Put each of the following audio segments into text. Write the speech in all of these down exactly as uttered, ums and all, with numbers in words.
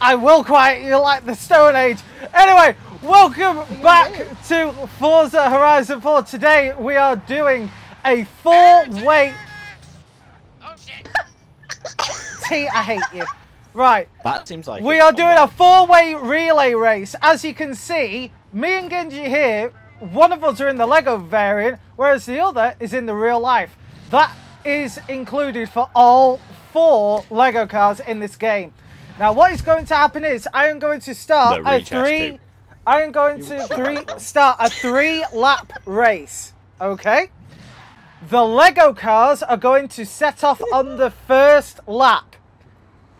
I will quiet you like the Stone Age. Anyway, welcome back to Forza Horizon four. Today we are doing a four-way... Oh shit! T, I hate you. Right. That seems like we are doing a four-way relay race. As you can see, me and Genji here, one of us are in the LEGO variant, whereas the other is in the real life. That is included for all four LEGO cars in this game. Now, what is going to happen is I am going to start a three. Too. I am going to three start a three-lap race. Okay. The LEGO cars are going to set off on the first lap.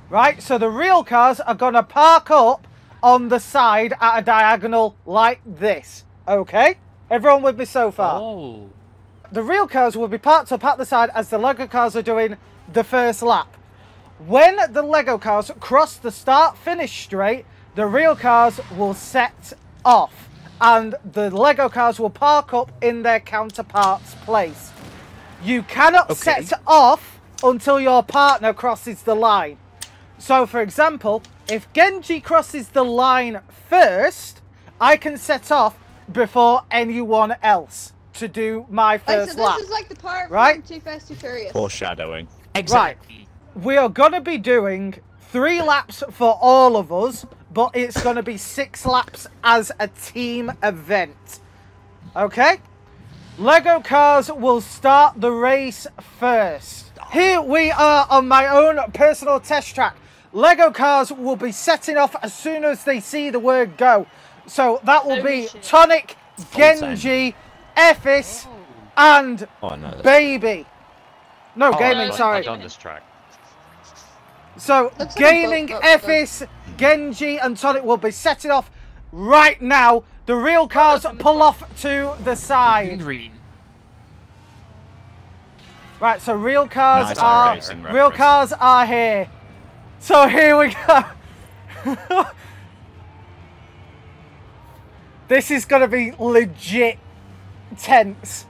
Right. So the real cars are going to park up on the side at a diagonal like this. Okay. Everyone with me so far. Oh. The real cars will be parked up at the side as the LEGO cars are doing the first lap. When the LEGO cars cross the start-finish straight, the real cars will set off and the LEGO cars will park up in their counterpart's place. You cannot okay. set off until your partner crosses the line. So, for example, if Genji crosses the line first, I can set off before anyone else to do my first lap. Like, so this lap. is like the part right? from Too Fast, Too Furious. Foreshadowing. Exactly. Right. We are going to be doing three laps for all of us, but it's going to be six laps as a team event. Okay? LEGO cars will start the race first. Here we are on my own personal test track. LEGO cars will be setting off as soon as they see the word go. So that will be Tonic, Genji, Ephes, and oh, no, Baby. No, oh, Gaming, sorry. On this track. So, That's Gaming, Ephes, Genji and Tonic will be setting off right now. The real cars pull off to the side. Right, so real cars nice are racing, real racing. cars are here. So here we go. This is going to be legit tense.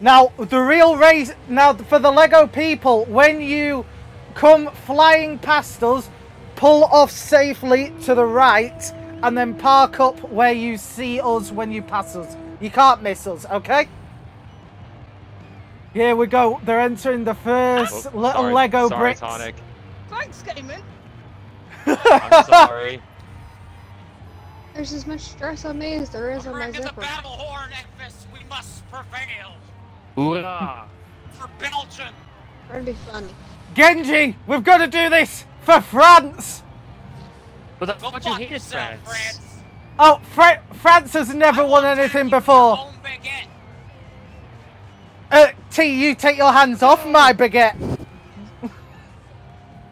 Now, the real race, now for the LEGO people, when you come flying past us, pull off safely to the right, and then park up where you see us when you pass us. You can't miss us, okay? Here we go. They're entering the first oh, little sorry, LEGO sorry, bricks. Tonic. Thanks, Gaming. I'm sorry. There's as much stress on me as there is on my zipper. The battle horn, Ephes. We must prevail. Hoorah. For Belgium. That'd be funny. Genji, we've got to do this for France! But that's what you hate France. France. Oh, Fra France has never I won anything before. Uh, T, you take your hands off my baguette.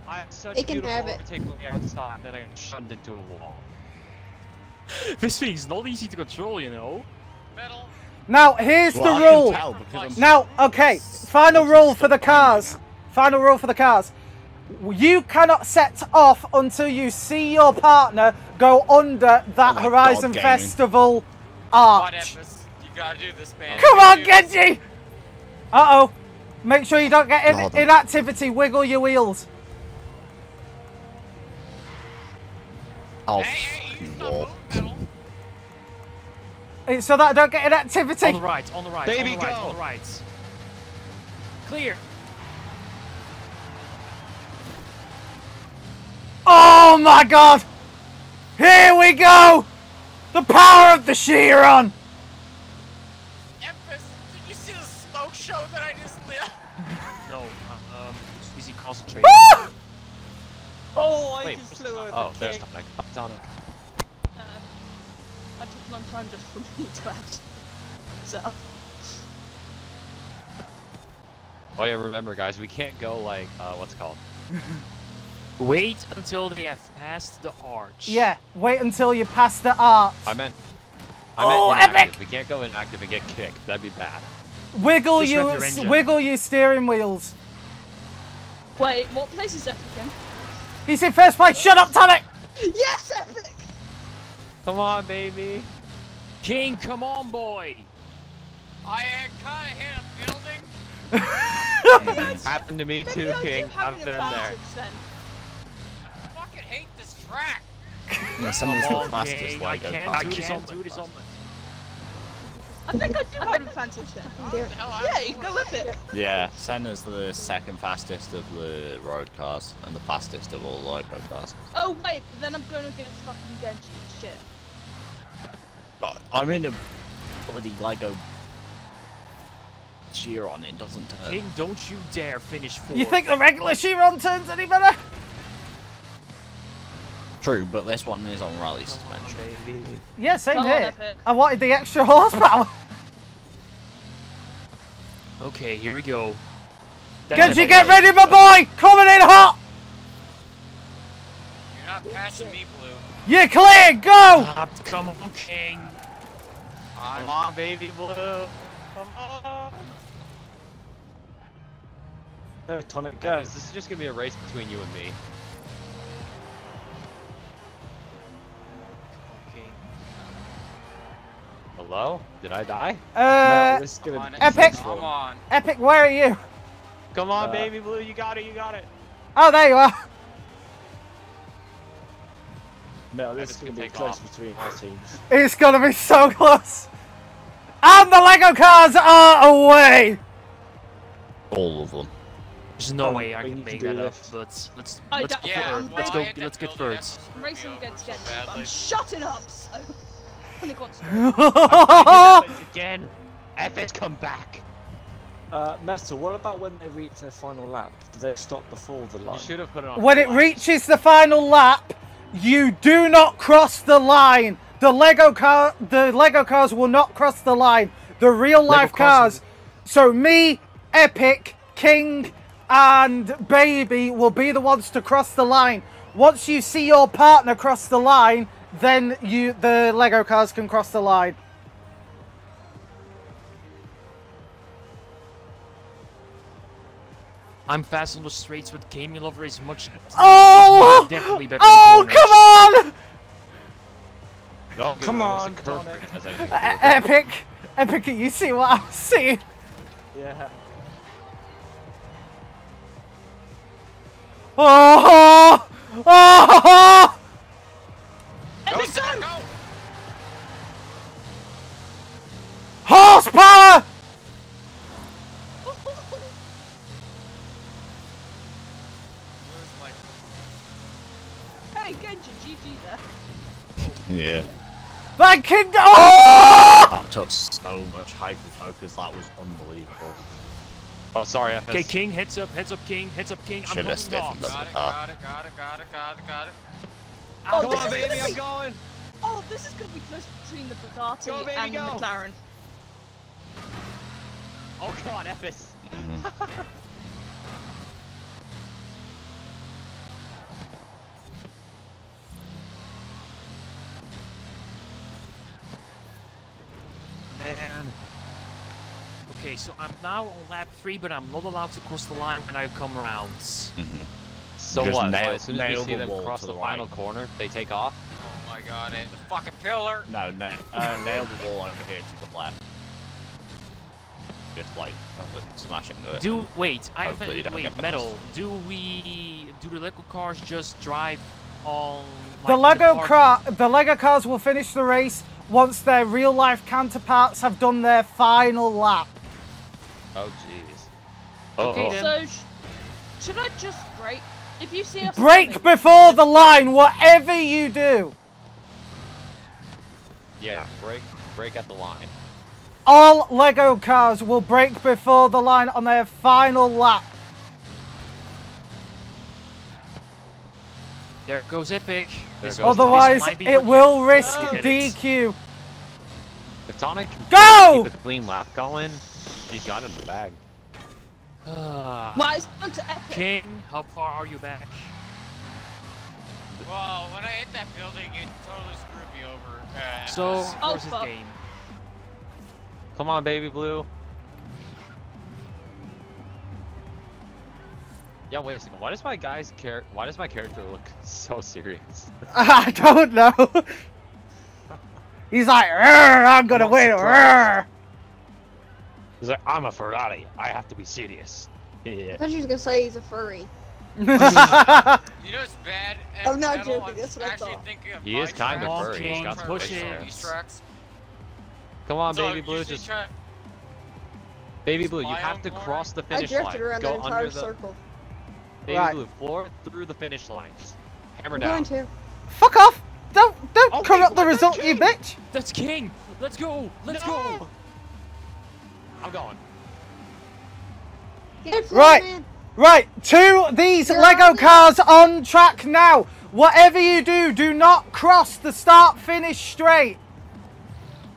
I have such they can have it. Outside that I shunned into a wall. This thing's not easy to control, you know. Metal. Now, here's well, the rule. Tell, now, okay, final rule for the cars. Final rule for the cars. You cannot set off until you see your partner go under that oh Horizon God, Festival arch. God, you gotta do this, man. Come on, Genji! Uh-oh. Make sure you don't get in oh, inactivity. Wiggle your wheels. Oh, hey, hey, so that I don't get inactivity. On the right, on the right, Baby on the right, go. on the right. Clear. Oh my God! Here we go! The power of the Chiron! Ephes, did you see the smoke show that I just lit? No, uh, um, just easy concentrating. oh, I Wait, just flew over. Oh, the there's something. Up, down. Uh, I took a long time just for me to act. So. Oh yeah, remember guys, we can't go like, uh, what's it called? Wait until they have passed the arch. Yeah, wait until you pass the arch. I meant, I oh, meant inactive. Epic. We can't go inactive and get kicked. That'd be bad. Wiggle you, wiggle your steering wheels. Wait, what place is Epic in? He's in first place. Shut up, Tonic. Yes, Epic. Come on, baby. King, come on, boy. I am kind of hit a building. Happened to me too, King. I've been there. Then. I hate this track! Yeah, someone's the fastest, like, I can't, I can't do it on I think I do have a fancy shit. Yeah, you go with it. Yeah, Senna's the second fastest of the road cars and the fastest of all light road cars. Oh wait, then I'm gonna get fucking Genji shit. I'm in a bloody LEGO Chiron, it doesn't turn. King, don't you dare finish fourth. You think the regular Chiron turns any better? True, but this one is on rally suspension. Yeah, same here. I wanted the extra horsepower. Okay, here we go. Genji, get ready, my boy! Coming in hot! You're not passing me, Blue. You're clear, go! Come on, King. Come on, baby Blue. Come on. Oh, Tonic, guys, this is just gonna be a race between you and me. Hello? Did I die? Uh, no, this is gonna be Epic! Come on. Epic, where are you? Come on, uh, baby Blue, you got it, you got it. Oh, there you are. No, this is gonna be close off. Between our teams. It's gonna be so close. And the LEGO cars are away. All of them. There's no um, way I can make that up, but let's I let's, yeah, well, let's go. Let's get birds. I'm racing against Genji. I'm shutting up. So. Again, F S come back. Uh, Metal, what about when they reach their final lap? Do they stop before the line? You should have put it on. When it line. reaches the final lap, you do not cross the line. The LEGO car, the LEGO cars will not cross the line. The real life cars. So me, Epic, King, and Baby will be the ones to cross the line. Once you see your partner cross the line, then you, the LEGO cars can cross the line. I'm fast on the straights with Game Lover is much. Oh! Definitely better. Oh, come on! No, come on! Epic, Epic, can you see what I'm seeing? Yeah. Oh! Oh! Oh! Go, Senna, go. Horsepower! Hey, Genji, G G there. Yeah. That kid. Oh! That took so much hyper focus. That was unbelievable. Oh, sorry. Okay, King, heads up, heads up, King, heads up, King. Should have stiffened up. Got it, got it, got it, got it, got it, got it. Oh, come on, baby, be... I'm going! Oh, this is going to be close between the Bugatti go, baby, and go. the McLaren. Oh, God, F S. Mm-hmm. Man. Okay, so I'm now on lap three, but I'm not allowed to cross the line when I come around. Mm-hmm. So Just what? Nail, so as soon as we see the them cross the, the final corner, they take off? Oh my god, it's the fucking pillar! No, no, uh, nail the wall over here to the left. Just like, smashing the... Do, wait, I haven't, wait, Metal, do we, do the LEGO cars just drive on... Like, the LEGO the car, the LEGO cars will finish the race once their real-life counterparts have done their final lap. Oh, jeez. Oh, okay, oh. so, sh should I just brake? If you see us break before the line, whatever you do. Yeah, break, break at the line. All LEGO cars will break before the line on their final lap. There goes Epic. There goes Otherwise, it, it will risk oh. D Q. The Tonic, go! Keep a clean lap going. He's got in the bag. Why uh, King, how far are you back? Well, when I hit that building, it totally screwed me over. Uh, so, where's his game? Come on, baby Blue. Yeah, wait a second. Why does my guy's char Why does my character look so serious? I don't know. He's like, I'm gonna I'm win. He's like, I'm a Ferrari. I have to be serious. Yeah. I thought you were gonna say he's a furry. You know it's bad? I'm not joking, I'm that's what I thought. Of he is kind of furry. He's got pushes. Come on, so baby blue, just... Try... Baby blue, you have to cross the finish line. I drifted around go the entire the... circle. Baby right. blue, floor through the finish lines. Hammer I'm down. Going to. Fuck off! Don't, don't oh, corrupt the result, you bitch! That's king! Let's go! Let's no. go! I'm going. Get right! It, right! Two these You're LEGO cars on track now! Whatever you do, do not cross the start-finish straight!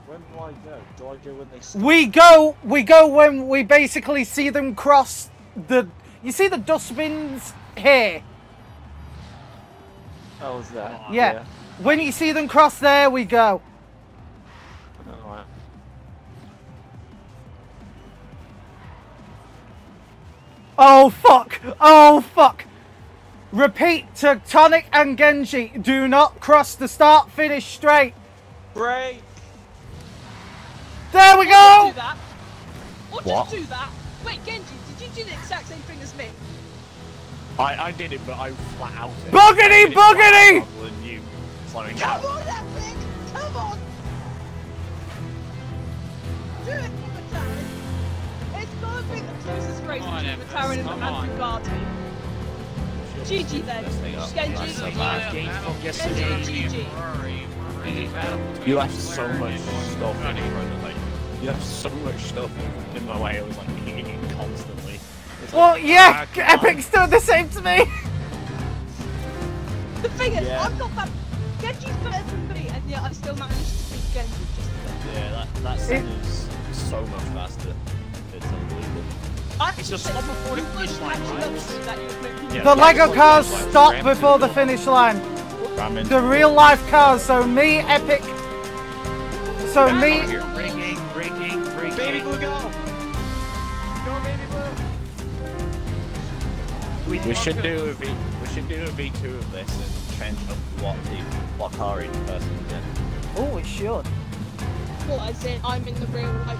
When do I go? Do I go when they start? We go, we go when we basically see them cross the... You see the dustbins here? Oh, is that? Yeah. yeah. When you see them cross there, we go. Alright. Oh fuck! Oh fuck! Repeat to Tonic and Genji, do not cross the start finish straight. Break! There we go! Do that. Or just what? do that! Wait, Genji, did you do the exact same thing as me? I, I did it, but I flat out it. Buggity, buggity! You slowing down. Come on, that thing! Come on! Do it for the Taran! It's got to be the closest race between the Taran and the Bugatti. G G then. Genji, G G. You left so much stuff. You left so much stuff in my way. I was like eating constantly. Well, yeah, uh, Epic's done the same to me! The thing is, yeah. I've got that... Genji's better than me, and yet I still managed to beat Genji just a bit. Yeah, that, that Senna is so much faster. It's unbelievable. I it's just stop before the finish line, right? Yeah, the LEGO cars stop before the finish line. The real-life cars, so me, Epic... So yeah, me... Breaking, breaking, breaking... Baby Blue, go! Go, Baby Blue! We, we should do a V. We should do a V two of this and change up what the what car each person did. Oh, we should. Well, I said I'm in the real life.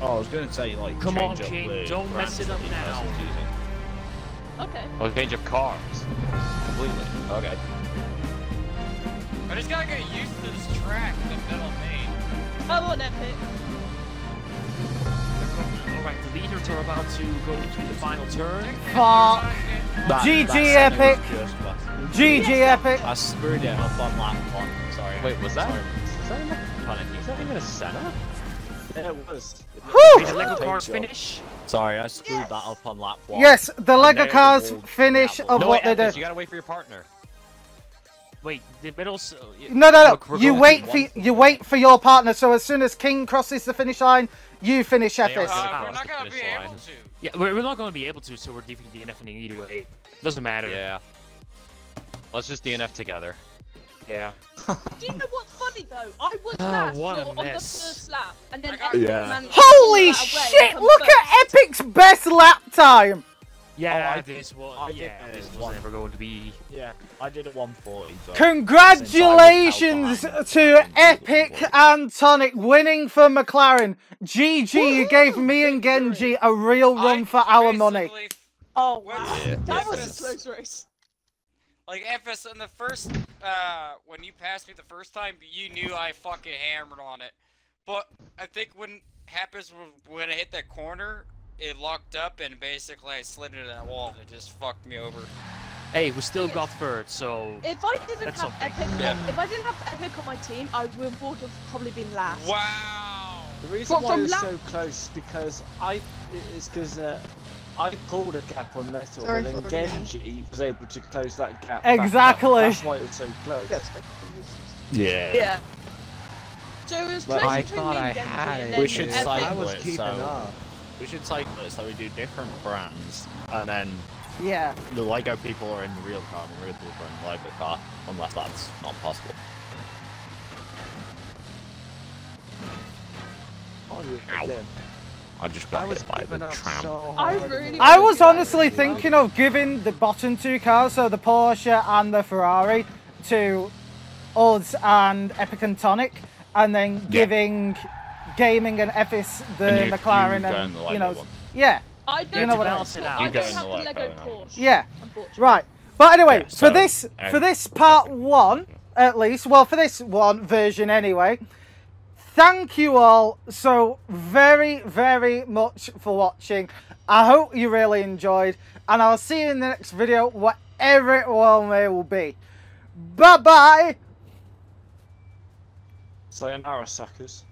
Oh, I was going to say like come on, King, don't mess it up now. Okay. Or change up cars. Completely. Okay. I just gotta get used to this track in the middle of Maine. Come on, Epic. Alright, the leaders are about to go to the final turn. Fuck! G G Epic! G G Epic! I screwed it up on lap one. Sorry. Wait, was that? Sorry. Is that even a Senna? Yeah, it was. Did the LEGO cars finish? Sorry, I screwed yes. that up on lap one. Yes, the LEGO cars finish of no, what wait, they do. You gotta wait for your partner. Wait, the middle's... No, no, no. You wait, for, you wait for your partner, so as soon as King crosses the finish line, you finish F S. Uh, we're not gonna be able to. Yeah, we're, we're not gonna be able to, so we're DNFing either way. Doesn't matter. Yeah. Let's just D N F together. Yeah. Do you know what's funny though? I was last oh, on the first lap, and then Epic yeah. managed to Holy shit! Look first. at Epic's best lap time. Yeah, oh, I this was. I yeah, did, this was never going to be. Yeah, I did a one forty. So congratulations to Epic and Tonic winning for McLaren. G G, you gave me and Genji a real run I for our money. Oh wow, yeah. that was a close race. Like F S, in the first, uh, when you passed me the first time, you knew I fucking hammered on it. But I think when happens when I hit that corner. It locked up and basically I slid into that wall and it just fucked me over. Hey, we still got third, so if I didn't have Epic, yeah. if I didn't have Epic on my team, I would have probably been last. Wow! The reason but why it was so close because I is because uh, I pulled a gap on Metal Sorry, and Genji was able to close that gap. Exactly. That's why it was so close. Yeah. Yeah. So it was close I between thought me and I had and it. We should I was keeping so. up. We should cycle it so we do different brands, and then yeah, the LEGO people are in the real car, and the real people are in the LEGO car, unless that's not possible. Ow. I just got I hit by the tram. So I, really I was honestly really thinking of giving the bottom two cars, so the Porsche and the Ferrari, to us and Epic and Tonic, and then giving. Yeah. Gaming and F S the and you, McLaren you and, and the you know one. yeah I don't you know what else it out. I don't have the Lego Porsche. Yeah. Right. But anyway, yeah, so, for this um, for this part okay. one, at least, well, for this one version anyway, thank you all so very, very much for watching. I hope you really enjoyed, and I'll see you in the next video, whatever it will may will be. Bye-bye! Sayonara, suckers.